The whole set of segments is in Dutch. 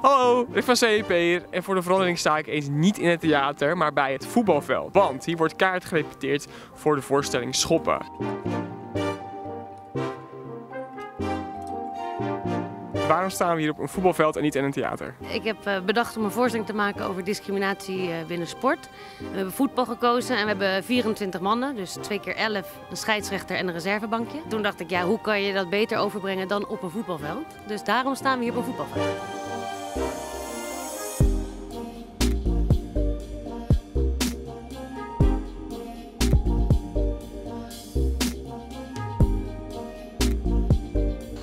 Hallo, ik ben CEP hier en voor de verandering sta ik eens niet in het theater, maar bij het voetbalveld. Want hier wordt keihard gerepeteerd voor de voorstelling Schoppen. Waarom staan we hier op een voetbalveld en niet in een theater? Ik heb bedacht om een voorstelling te maken over discriminatie binnen sport. We hebben voetbal gekozen en we hebben 24 mannen, dus 2 keer 11, een scheidsrechter en een reservebankje. Toen dacht ik, ja, hoe kan je dat beter overbrengen dan op een voetbalveld? Dus daarom staan we hier op een voetbalveld.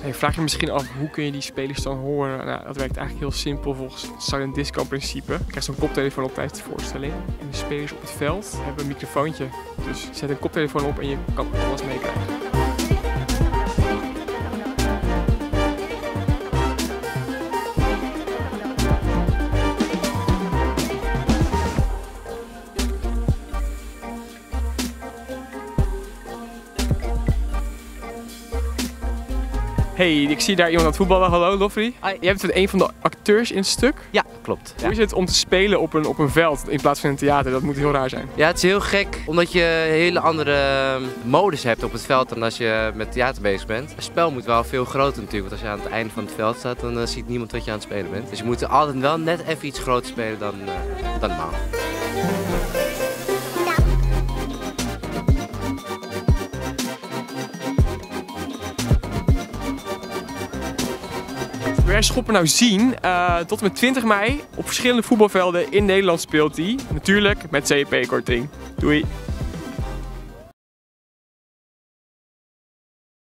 Je vraagt je misschien af, hoe kun je die spelers dan horen? Nou, dat werkt eigenlijk heel simpel volgens het silent disco principe. Je krijgt zo'n koptelefoon op tijdens de voorstelling. En de spelers op het veld hebben een microfoontje. Dus zet een koptelefoon op en je kan alles meekrijgen. Hey, ik zie daar iemand aan het voetballen. Hallo, Loffrey. Hi. Jij bent een van de acteurs in het stuk. Ja, klopt. Hoe is het om te spelen op een veld in plaats van een theater? Dat moet heel raar zijn. Ja, het is heel gek, omdat je hele andere modus hebt op het veld dan als je met theater bezig bent. Het spel moet wel veel groter natuurlijk, want als je aan het einde van het veld staat, dan ziet niemand wat je aan het spelen bent. Dus je moet altijd wel net even iets groter spelen dan normaal. Wil jij Schoppen nou zien? Tot en met 20 mei op verschillende voetbalvelden in Nederland speelt hij. Natuurlijk met CEP-korting. Doei!